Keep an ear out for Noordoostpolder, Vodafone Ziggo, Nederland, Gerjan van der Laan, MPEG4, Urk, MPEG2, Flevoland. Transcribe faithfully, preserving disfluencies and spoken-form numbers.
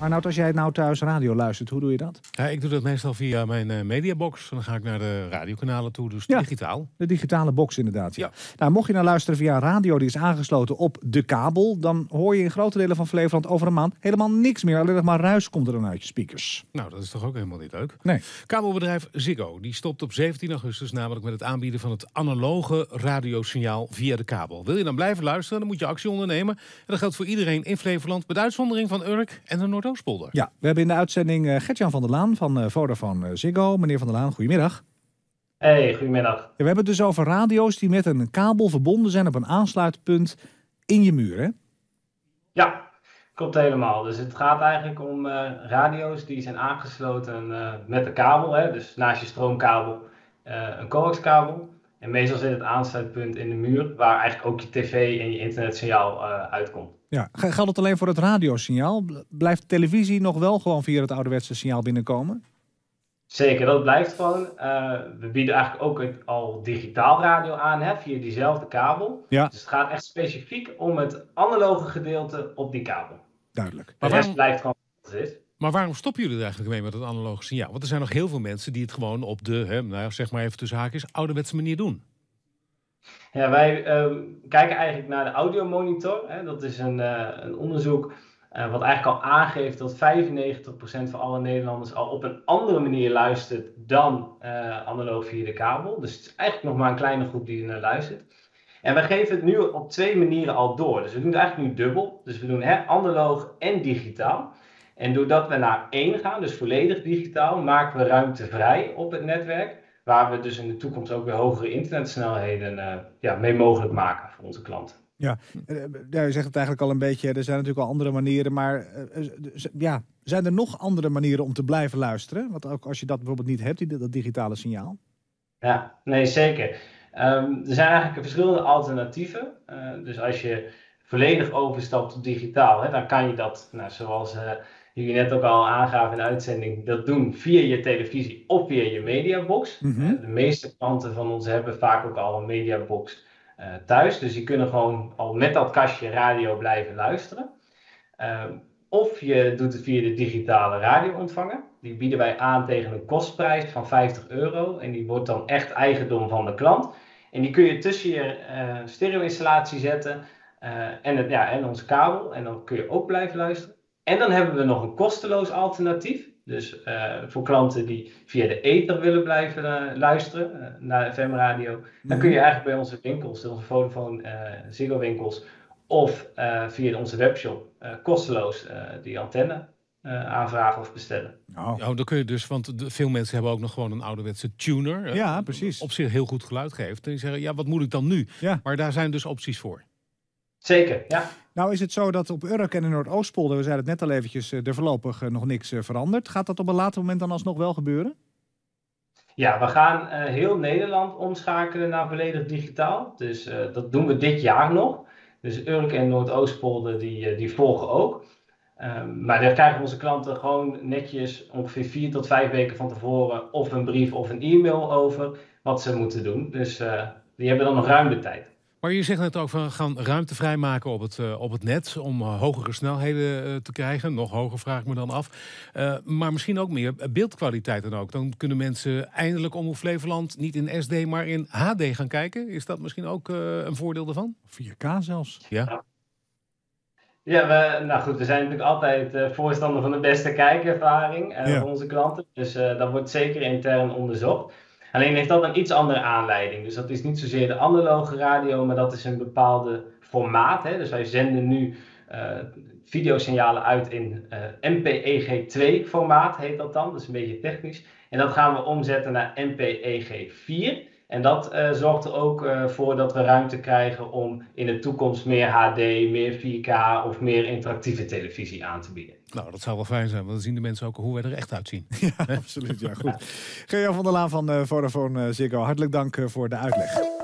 Arnoud, als jij nou thuis radio luistert, hoe doe je dat? Ja, ik doe dat meestal via mijn uh, mediabox. Dan ga ik naar de radiokanalen toe, dus ja, digitaal. De digitale box inderdaad. Ja. Ja. Nou, mocht je nou luisteren via een radio die is aangesloten op de kabel... dan hoor je in grote delen van Flevoland over een maand helemaal niks meer. Alleen nog maar ruis komt er dan uit je speakers. Nou, dat is toch ook helemaal niet leuk? Nee. Kabelbedrijf Ziggo die stopt op zeventien augustus namelijk met het aanbieden van het analoge radiosignaal via de kabel. Wil je dan blijven luisteren, dan moet je actie ondernemen. En dat geldt voor iedereen in Flevoland, met uitzondering van Urk en de Noordoostpolder. Ja, we hebben in de uitzending uh, Gerjan van der Laan van uh, Vodafone Ziggo. Meneer van der Laan, goedemiddag. Hey, goedemiddag. Ja, we hebben het dus over radio's die met een kabel verbonden zijn op een aansluitpunt in je muur, hè? Ja, klopt helemaal. Dus het gaat eigenlijk om uh, radio's die zijn aangesloten uh, met de kabel, hè? Dus naast je stroomkabel uh, een coaxkabel. En meestal zit het aansluitpunt in de muur waar eigenlijk ook je tv en je internetsignaal uh, uitkomt. Ja, geldt het alleen voor het radiosignaal? Blijft televisie nog wel gewoon via het ouderwetse signaal binnenkomen? Zeker, dat blijft gewoon. Uh, we bieden eigenlijk ook het, al digitaal radio aan, hè, via diezelfde kabel. Ja. Dus het gaat echt specifiek om het analoge gedeelte op die kabel. Duidelijk. Maar de rest waarom... blijft gewoon zoals het is. Maar waarom stoppen jullie er eigenlijk mee met het analoge signaal? Want er zijn nog heel veel mensen die het gewoon op de, hè, nou, zeg maar even tussen haakjes, ouderwetse manier doen. Ja, wij uh, kijken eigenlijk naar de audiomonitor. Hè. Dat is een, uh, een onderzoek uh, wat eigenlijk al aangeeft dat vijfennegentig procent van alle Nederlanders al op een andere manier luistert dan uh, analoog via de kabel. Dus het is eigenlijk nog maar een kleine groep die er naar luistert. En wij geven het nu op twee manieren al door. Dus we doen het eigenlijk nu dubbel. Dus we doen hè, analoog en digitaal. En doordat we naar één gaan, dus volledig digitaal, maken we ruimte vrij op het netwerk. Waar we dus in de toekomst ook weer hogere internetsnelheden uh, ja, mee mogelijk maken voor onze klanten. Ja, ja, u zegt het eigenlijk al een beetje. Er zijn natuurlijk al andere manieren. Maar uh, ja, zijn er nog andere manieren om te blijven luisteren? Want ook als je dat bijvoorbeeld niet hebt, dat digitale signaal. Ja, nee, zeker. Um, er zijn eigenlijk verschillende alternatieven. Uh, dus als je volledig overstapt op digitaal, hè, dan kan je dat, nou, zoals... Uh, die je net ook al aangaf in de uitzending, dat doen via je televisie of via je mediabox. Mm-hmm. De meeste klanten van ons hebben vaak ook al een mediabox uh, thuis. Dus die kunnen gewoon al met dat kastje radio blijven luisteren. Uh, of je doet het via de digitale radioontvanger. Die bieden wij aan tegen een kostprijs van vijftig euro. En die wordt dan echt eigendom van de klant. En die kun je tussen je uh, stereo-installatie zetten uh, en, het, ja, en onze kabel. En dan kun je ook blijven luisteren. En dan hebben we nog een kosteloos alternatief. Dus uh, voor klanten die via de ether willen blijven uh, luisteren uh, naar F M radio. Mm. Dan kun je eigenlijk bij onze winkels, onze Vodafone uh, Ziggo winkels. Of uh, via onze webshop uh, kosteloos uh, die antenne uh, aanvragen of bestellen. Oh. Oh, dan kun je dus, want de, veel mensen hebben ook nog gewoon een ouderwetse tuner. Uh, ja, precies. Op zich heel goed geluid geeft. En die zeggen, ja, wat moet ik dan nu? Ja. Maar daar zijn dus opties voor. Zeker, ja. Nou is het zo dat op Urk en in Noordoostpolder, we zeiden het net al eventjes, er voorlopig nog niks verandert. Gaat dat op een later moment dan alsnog wel gebeuren? Ja, we gaan uh, heel Nederland omschakelen naar volledig digitaal. Dus uh, dat doen we dit jaar nog. Dus Urk en Noordoostpolder die, uh, die volgen ook. Uh, maar daar krijgen onze klanten gewoon netjes ongeveer vier tot vijf weken van tevoren of een brief of een e-mail over wat ze moeten doen. Dus uh, die hebben dan nog ruim de tijd. Maar je zegt net ook van, we gaan ruimte vrijmaken op het, uh, op het net om uh, hogere snelheden uh, te krijgen. Nog hoger vraag ik me dan af. Uh, maar misschien ook meer beeldkwaliteit dan ook. Dan kunnen mensen eindelijk om op Flevoland niet in S D, maar in H D gaan kijken. Is dat misschien ook uh, een voordeel daarvan? vier K zelfs. Ja. Ja, we, nou goed, we zijn natuurlijk altijd uh, voorstander van de beste kijkervaring uh, ja. voor onze klanten. Dus uh, dat wordt zeker intern onderzocht. Alleen heeft dat een iets andere aanleiding. Dus dat is niet zozeer de analoge radio, maar dat is een bepaalde formaat. Hè? Dus wij zenden nu uh, videosignalen uit in uh, M P E G twee formaat, heet dat dan. Dat is een beetje technisch. En dat gaan we omzetten naar M P E G vier. En dat uh, zorgt er ook uh, voor dat we ruimte krijgen om in de toekomst meer H D, meer vier K of meer interactieve televisie aan te bieden. Nou, dat zou wel fijn zijn, want dan zien de mensen ook hoe wij er echt uitzien. Ja, absoluut. Ja, goed. Ja. Gerjan van der Laan van uh, Vodafone Ziggo, hartelijk dank uh, voor de uitleg.